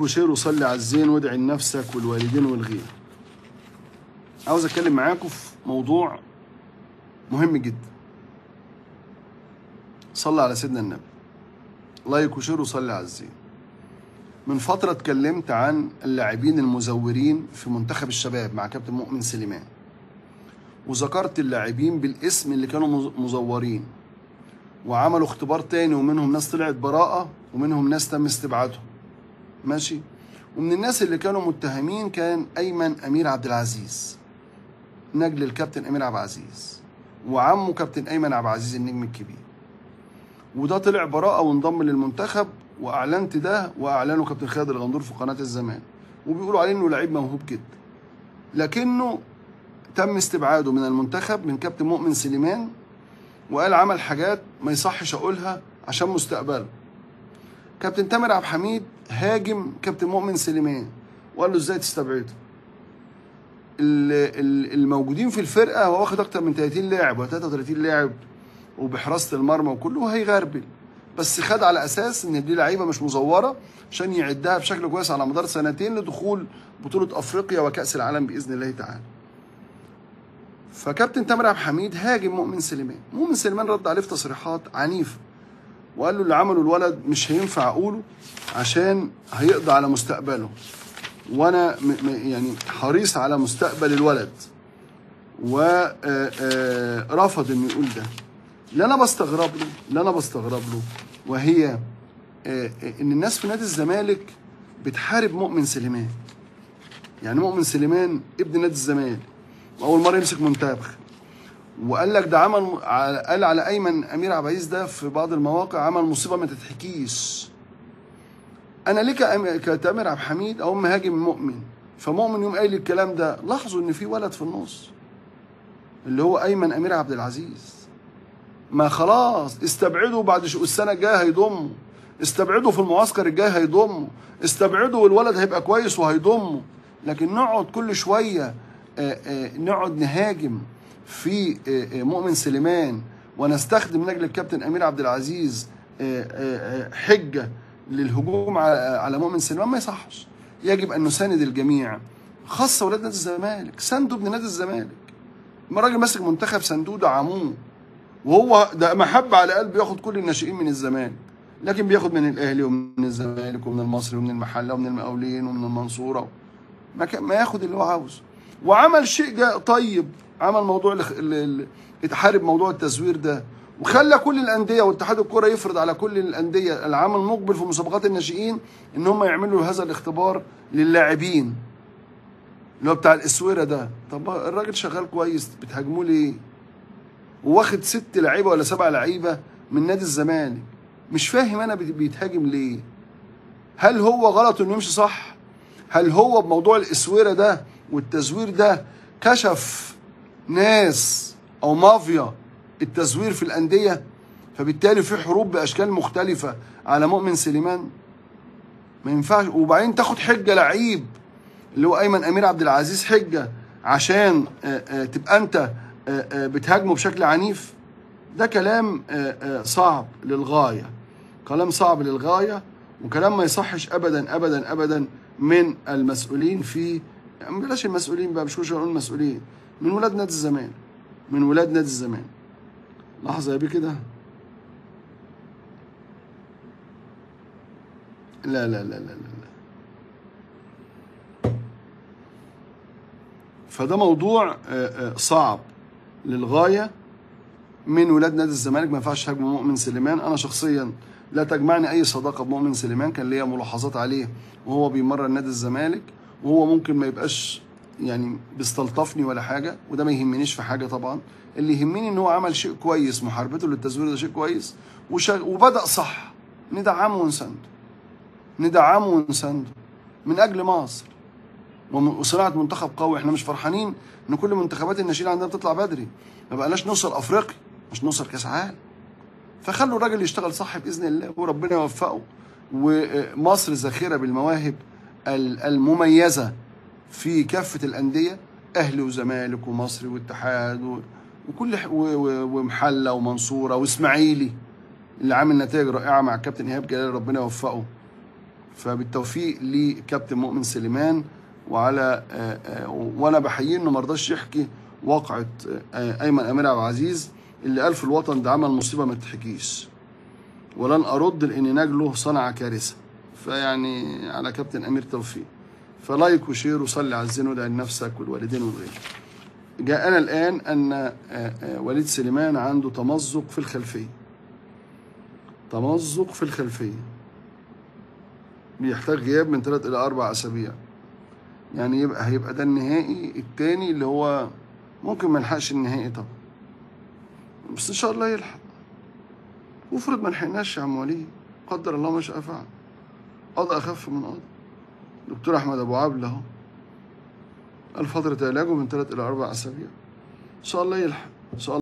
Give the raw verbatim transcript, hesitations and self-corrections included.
وشير وصلي على الزين وادعي لنفسك والوالدين والغير. عاوز اتكلم معاكم في موضوع مهم جدا. صلى على سيدنا النبي. لايك وشير وصلي على الزين. من فترة اتكلمت عن اللاعبين المزورين في منتخب الشباب مع كابتن مؤمن سليمان. وذكرت اللاعبين بالاسم اللي كانوا مزورين. وعملوا اختبار تاني ومنهم ناس طلعت براءة ومنهم ناس تم استبعادهم. ماشي؟ ومن الناس اللي كانوا متهمين كان أيمن أمير عبد العزيز. نجل الكابتن أمير عبد العزيز. وعمه كابتن أيمن عبد العزيز النجم الكبير. وده طلع براءة وانضم للمنتخب وأعلنت ده وأعلنه كابتن خالد الغندور في قناة الزمالك. وبيقولوا عليه إنه لعيب موهوب جدا. لكنه تم استبعاده من المنتخب من كابتن مؤمن سليمان وقال عمل حاجات ما يصحش أقولها عشان مستقبله. كابتن تامر عبد الحميد هاجم كابتن مؤمن سليمان وقال له ازاي تستبعده؟ الموجودين في الفرقه هو واخد اكتر من ثلاثين لاعب ولا ثلاثة وثلاثين لاعب وبحراسه المرمى وكله هيغربل، بس خد على اساس ان دي لعيبه مش مزوره عشان يعدها بشكل كويس على مدار سنتين لدخول بطوله افريقيا وكاس العالم باذن الله تعالى. فكابتن تامر عبد الحميد هاجم مؤمن سليمان، مؤمن سليمان رد عليه في تصريحات عنيفه. وقال له اللي عمله الولد مش هينفع اقوله عشان هيقضي على مستقبله، وانا يعني حريص على مستقبل الولد، ورفض انه يقول ده. اللي انا بستغرب له اللي انا بستغرب له وهي ان الناس في نادي الزمالك بتحارب مؤمن سليمان. يعني مؤمن سليمان ابن نادي الزمالك واول مره يمسك منتخب، وقال لك ده عمل، قال على ايمن امير عبد العزيز ده في بعض المواقع عمل مصيبه ما تتحكيش. انا ليه كتامر عبد الحميد اقوم هاجم مؤمن؟ فمؤمن يوم قايل الكلام ده. لاحظوا ان في ولد في النص اللي هو ايمن امير عبد العزيز، ما خلاص استبعدوا بعد شو السنه الجايه هيضمه، استبعدوا في المعسكر الجاي هيضمه، استبعدوا والولد هيبقى كويس وهيضمه. لكن نقعد كل شويه آآ آآ نقعد نهاجم في مؤمن سليمان ونستخدم من اجل الكابتن امير عبد العزيز حجه للهجوم على مؤمن سليمان ما يصحش. يجب ان نساند الجميع، خاصه ولاد نادي الزمالك. ساندوا ابن نادي الزمالك، راجل ماسك منتخب ساندوه دعموه، وهو ده محبه على قلبه ياخد كل الناشئين من الزمالك، لكن بياخد من الاهلي ومن الزمالك ومن المصري ومن المحله ومن المقاولين ومن المنصوره، ما ياخد اللي هو عاوزه. وعمل شيء طيب، عمل موضوع اللي اتحارب موضوع التزوير ده، وخلى كل الانديه واتحاد الكره يفرض على كل الانديه العام المقبل في مسابقات الناشئين ان هم يعملوا هذا الاختبار للاعبين اللي هو بتاع الاسويره ده. طب الراجل شغال كويس، بتهاجموه ليه؟ وواخد ست لعيبه ولا سبع لعيبه من نادي الزمالك، مش فاهم انا بيتهاجم ليه؟ هل هو غلط انه يمشي صح؟ هل هو بموضوع الاسويره ده والتزوير ده كشف ناس او مافيا التزوير في الانديه؟ فبالتالي في حروب باشكال مختلفه على مؤمن سليمان. ما ينفعش. وبعدين تاخد حجه لعيب اللي هو ايمن امير عبد العزيز حجه عشان تبقى انت بتهاجمه بشكل عنيف. ده كلام صعب للغايه، كلام صعب للغايه، وكلام ما يصحش ابدا ابدا ابدا من المسؤولين في، بلاش المسؤولين بقى، مش هنقول مسؤولين، من ولاد نادي الزمالك، من ولاد نادي الزمالك. لحظة يا بيه كده. لا لا لا لا لا. فده موضوع صعب للغاية من ولاد نادي الزمالك. ما ينفعش هجمة مؤمن سليمان. أنا شخصيا لا تجمعني أي صداقة بمؤمن سليمان، كان ليا ملاحظات عليه وهو بيمرن نادي الزمالك، وهو ممكن ما يبقاش يعني بيستلطفني ولا حاجه، وده ما يهمنيش في حاجه طبعا. اللي يهمني ان هو عمل شيء كويس، محاربته للتزوير ده شيء كويس، وشغ... وبدا صح. ندعمه ونسنده، ندعمه ونسنده من اجل مصر وصناعه منتخب قوي. احنا مش فرحانين ان كل منتخبات الناشئين عندنا بتطلع بدري؟ ما بقناش نوصل افريقيا، مش نوصل كاس عالم. فخلوا الراجل يشتغل صح باذن الله وربنا يوفقه. ومصر ذخيره بالمواهب المميزه في كافة الأندية، أهلي وزمالك ومصري واتحاد وكل ح... و... و... ومحلة ومنصورة وإسماعيلي اللي عامل نتائج رائعة مع الكابتن إيهاب جلال، ربنا يوفقه. فبالتوفيق لكابتن مؤمن سليمان، وعلى وانا بحييه انه ما رضاش يحكي واقعه ايمن امير عبد العزيز اللي قال في الوطن ده عمل مصيبه ما تتحكيش، ولن ارد لان نجله صنع كارثه. فيعني على كابتن امير توفيق، فلايك وشير وصلي على الزين وادعي لنفسك والوالدين والغير. جاءنا الان ان وليد سليمان عنده تمزق في الخلفيه، تمزق في الخلفيه بيحتاج غياب من ثلاث الى اربع اسابيع، يعني يبقى هيبقى ده النهائي الثاني اللي هو ممكن ما يلحقش النهائي طبعا، بس ان شاء الله يلحق. وافرض ما لحقناش يا عم وليد، قدر الله ما شاء فعل، قضى اخف من قضى. دكتور احمد ابو عابد اهو قال فتره علاجه من ثلاث الى اربع اسابيع، ان شاء الله يلحق ان شاء الله.